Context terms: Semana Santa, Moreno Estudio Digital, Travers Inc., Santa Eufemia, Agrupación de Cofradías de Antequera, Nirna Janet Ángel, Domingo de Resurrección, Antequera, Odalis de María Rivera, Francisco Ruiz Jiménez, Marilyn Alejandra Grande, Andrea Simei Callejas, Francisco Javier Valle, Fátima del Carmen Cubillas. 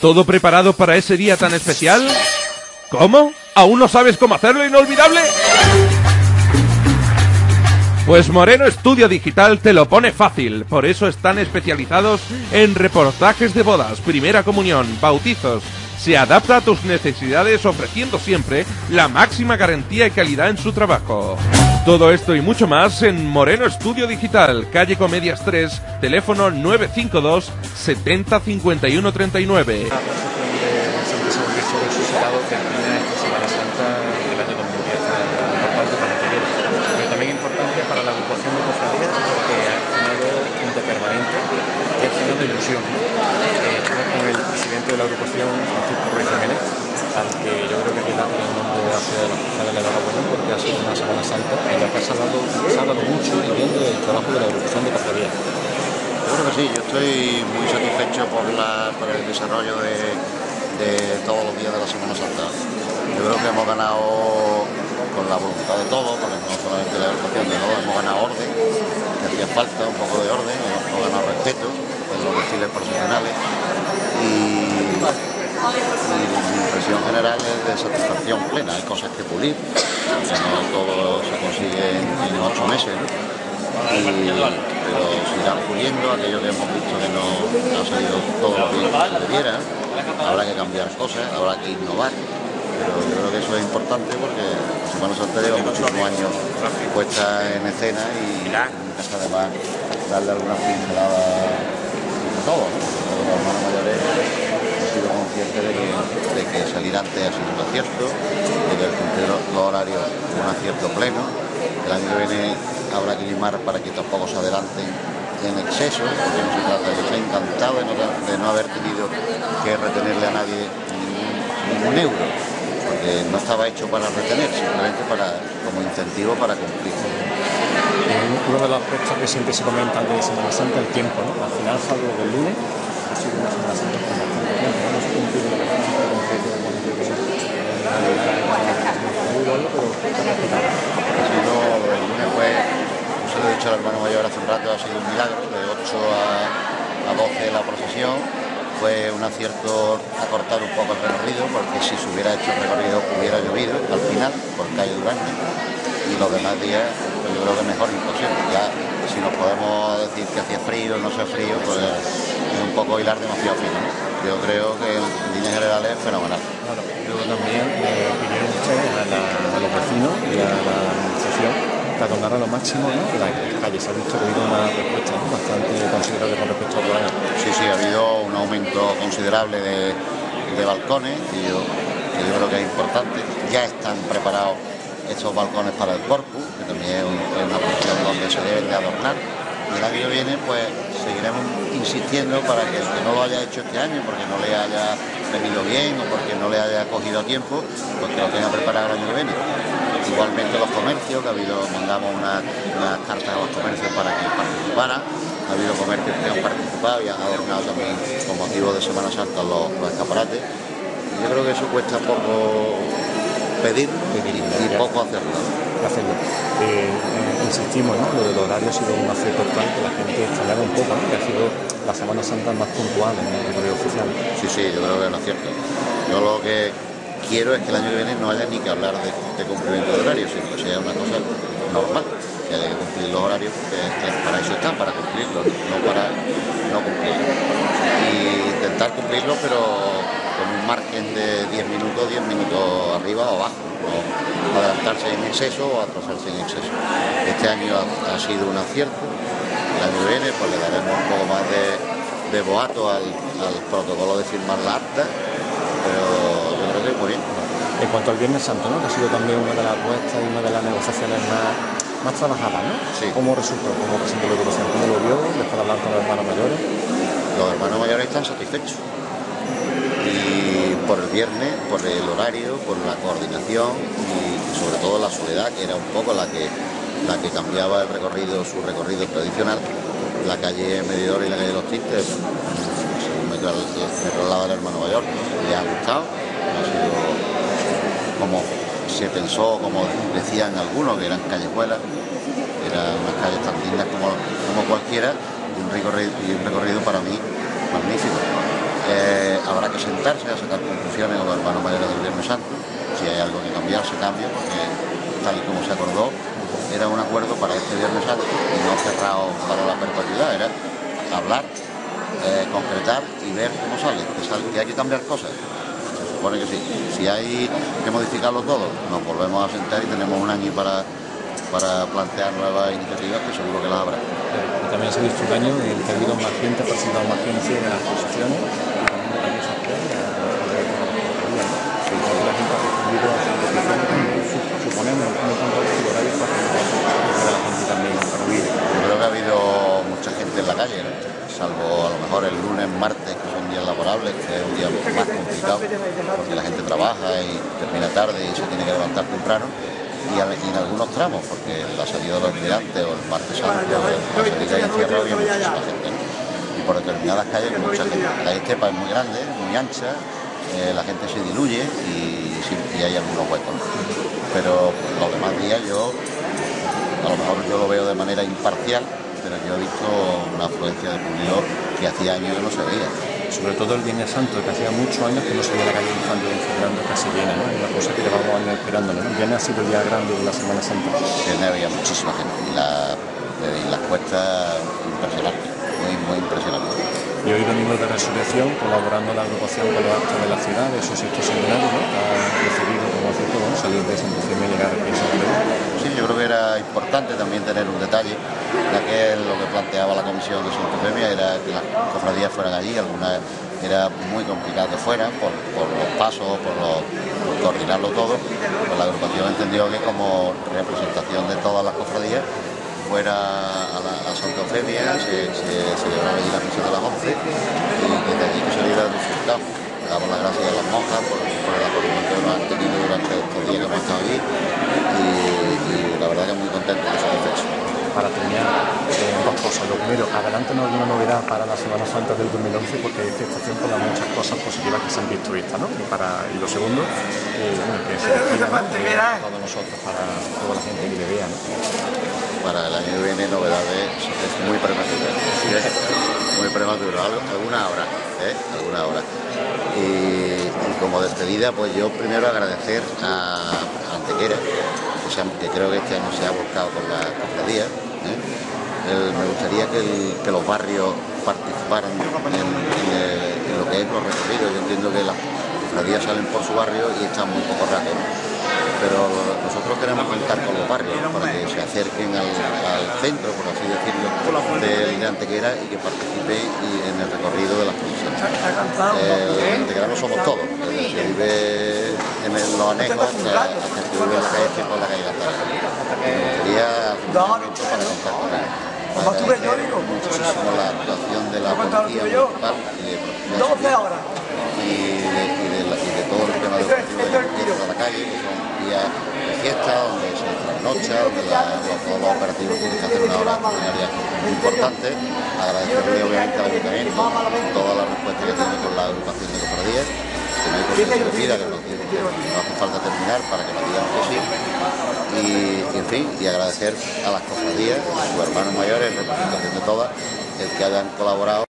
¿Todo preparado para ese día tan especial? ¿Cómo? ¿Aún no sabes cómo hacerlo inolvidable? Pues Moreno Estudio Digital te lo pone fácil. Por eso están especializados en reportajes de bodas, primera comunión, bautizos. Se adapta a tus necesidades ofreciendo siempre la máxima garantía y calidad en su trabajo. Todo esto y mucho más en Moreno Estudio Digital, calle Comedias 3, teléfono 952 70 51 39. De la agrupación Francisco Ruiz Jiménez, al que yo creo que aquí le ha dado el nombre de la ciudad de los Ángeles de la Buena, porque ha sido una Semana Santa en la que se ha dado mucho y bien del trabajo de la agrupación de Castilla. Yo creo que sí, yo estoy muy satisfecho por el desarrollo de todos los días de la Semana Santa. Yo creo que hemos ganado con la voluntad de todos, porque no solamente la agrupación de todos, hemos ganado orden, que hacía falta un poco de orden, hemos ganado respeto en los desfiles profesionales. Mi impresión general es de satisfacción plena. Hay cosas que pulir, no todo se consigue en 8 meses, ¿no? Pero se irán puliendo aquello que hemos visto que no ha salido todo lo bien que se debiera. Habrá que cambiar cosas, habrá que innovar, pero yo creo que eso es importante porque los hermanos anteriores muchísimos años puestas en escena y es además darle alguna pincelada a todo, ¿no? Los hermanos mayores han sido conscientes de que salir antes ha sido un acierto, de que el cumplir los horarios es un acierto pleno. El año que viene habrá que limar para que tampoco se adelanten en exceso, porque no se trata de que esté encantado de no haber tenido que retenerle a nadie ningún euro, porque no estaba hecho para retener, simplemente como incentivo para cumplir. Uno de los aspectos que siempre se comentan de Semana Santa es el tiempo, ¿no? Al final, salvo del lunes, ha sido una Semana Santa con bastante tiempo. No se cumplió la se lo he dicho al hermano mayor hace un rato, ha sido un milagro, de 8 a 12 la procesión. Fue un acierto acortar un poco el recorrido, porque si se hubiera hecho el recorrido hubiera llovido al final por calle Durán, y los demás días pues yo creo que mejor imposible. Ya si nos podemos decir que hacía frío o no hacía frío, pues es un poco hilar demasiado fino. Yo creo que en líneas generales es fenomenal. Claro, yo también opiniones ustedes a los vecinos y a la administración tratar a lo máximo, ¿no? La calle se ha visto que ha habido una respuesta bastante considerable con respecto a otro año. Sí, ha habido un aumento considerable de balcones y yo creo que es importante. Ya están preparados estos balcones para el corpus, que también es una cuestión donde se deben de adornar. Y el año que viene pues seguiremos insistiendo para que el que no lo haya hecho este año porque no le haya venido bien o porque no le haya cogido a tiempo, pues que lo tenga preparado el año que viene. Igualmente los comercios, que ha habido, mandamos unas cartas a los comercios para que participaran. Ha habido comercios que han participado y han adornado también con motivo de Semana Santa los escaparates. Yo creo que eso cuesta poco pedir y poco hacerlo. Insistimos, ¿no? Lo del horario ha sido un acierto actual, que la gente extrañaba un poco, ¿no? Que ha sido la Semana Santa más puntual en el horario oficial. Sí, yo creo que es un acierto. Yo lo que quiero es que el año que viene no haya ni que hablar de cumplimiento de horario, sino que sea una cosa normal, que haya que cumplir los horarios, que para eso están, para cumplirlos, no para no cumplirlos. Y intentar cumplirlos, pero con un margen de 10 minutos arriba o abajo, no adelantarse en exceso o atrasarse en exceso. Este año ha sido un acierto, el año que viene pues le daremos un poco más de boato al protocolo de firmar la acta, pero yo creo que muy bien. En cuanto al Viernes Santo, ¿no? Que ha sido también una de las apuestas y una de las negociaciones más trabajadas, ¿no? Sí. ¿Cómo resultó? ¿Cómo presentó la agrupación? ¿Cómo lo vio después de hablar con los hermanos mayores? Los hermanos mayores están satisfechos. Y por el viernes, por el horario, por la coordinación y sobre todo la soledad, que era un poco la que cambiaba el recorrido, su recorrido tradicional. La calle Medidor y la calle Los Tintes, según me traslada el hermano mayor, le ha gustado. Ha sido como se pensó, como decían algunos, que eran callejuelas, eran unas calles tan lindas como cualquiera, y un recorrido para mí magnífico. habrá que sentarse a sacar conclusiones o dar mano mayor del Viernes Santo. Si hay algo que cambiar, se cambia, porque tal y como se acordó, era un acuerdo para este Viernes Santo y no cerrado para la perpetuidad, era hablar, concretar y ver cómo sale, que hay que cambiar cosas. Se supone que sí. Si hay que modificarlo todo, nos volvemos a sentar y tenemos un año para plantear nuevas iniciativas, que seguro que las habrá. Y también se dice un año y el término más gente, ha participado más gente en las posiciones. Suponemos un punto de horario para que la gente también contribuya. Yo creo que ha habido mucha gente en la calle, ¿no? Salvo a lo mejor el lunes, martes, que son días laborables, que es un día más complicado, porque la gente trabaja y termina tarde y se tiene que levantar temprano. Y en algunos tramos, porque la salida de los migrantes o el martes santo, la salida de encierro había muchísima gente, ¿no? Y por determinadas calles mucha gente. La estepa es muy grande, muy ancha, la gente se diluye y hay algunos huecos, ¿no? Pero pues, los demás días yo, a lo mejor yo lo veo de manera imparcial, pero yo he visto una afluencia de público que hacía años que no se veía. Sobre todo el Viernes Santo, que hacía muchos años que no se veía la calle Infante de Fernando casi llena, ¿no? Es una cosa que llevamos años esperando, ¿no? El Viernes ha sido el día grande de la Semana Santa. Viernes había muchísima gente y las cuestas impresionantes, muy impresionantes. Y hoy domingo de Resurrección, colaborando la agrupación con los actos de la ciudad, de esos estos seminarios, ¿no? Ha decidido, como hace todo, salir de Santa Eufemia y llegar a Pienso de Perú. Sí, yo creo que era importante también tener un detalle, ya que lo que planteaba la comisión de Santa Eufemia era que las cofradías fueran allí, algunas era muy complicado que fueran por los pasos, por coordinarlo todo, pues la agrupación entendió que como representación de todas las cofradías, fuera a Santa Eufemia, se llevaba allí la misa de las 11 y desde allí que saliera el resultado. Le damos las gracias a las monjas por el apoyo que nos han tenido durante estos días que hemos estado allí y la verdad que muy contento de ese proceso. Para terminar, dos cosas. Lo primero, adelántanos alguna novedad para la Semana Santa del 2011 porque hay expectación por las muchas cosas positivas que se han visto esta, ¿no? Y lo segundo, bueno, que se despida todos nosotros, para toda la gente que le vea, ¿no? Para el año que viene novedades es muy prematura, muy prematura, alguna hora, alguna hora. Y como despedida, pues yo primero agradecer a Antequera, que creo que este año se ha volcado con la cofradía. Me gustaría que los barrios participaran en lo que es los recorridos. Yo entiendo que las cofradías salen por su barrio y están muy poco rato, ¿no? Pero nosotros queremos contar con los barrios para que se acerquen al centro, por así decirlo, de Antequera y que participe en el recorrido de las procesiones. Antequera no somos todos, desde que vive en los anejos hasta que vive en la calle por la calle de la tarde. Sería un momento para contar con ellos. Agradecer muchísimo la actuación de la policía municipal y de todo el tema de los activos de la calle, que son días de fiesta, donde se trasnocha, donde todos los operativos tienen que hacer una hora extraordinaria muy importante. Agradecerle obviamente al ayuntamiento toda la respuesta que tiene con la agrupación de cofradías, que no hay cosa que se pida, que no hace falta terminar para que nos digan que sí. Y en fin, y agradecer a las cofradías, a sus hermanos mayores, representación de todas, el que hayan colaborado.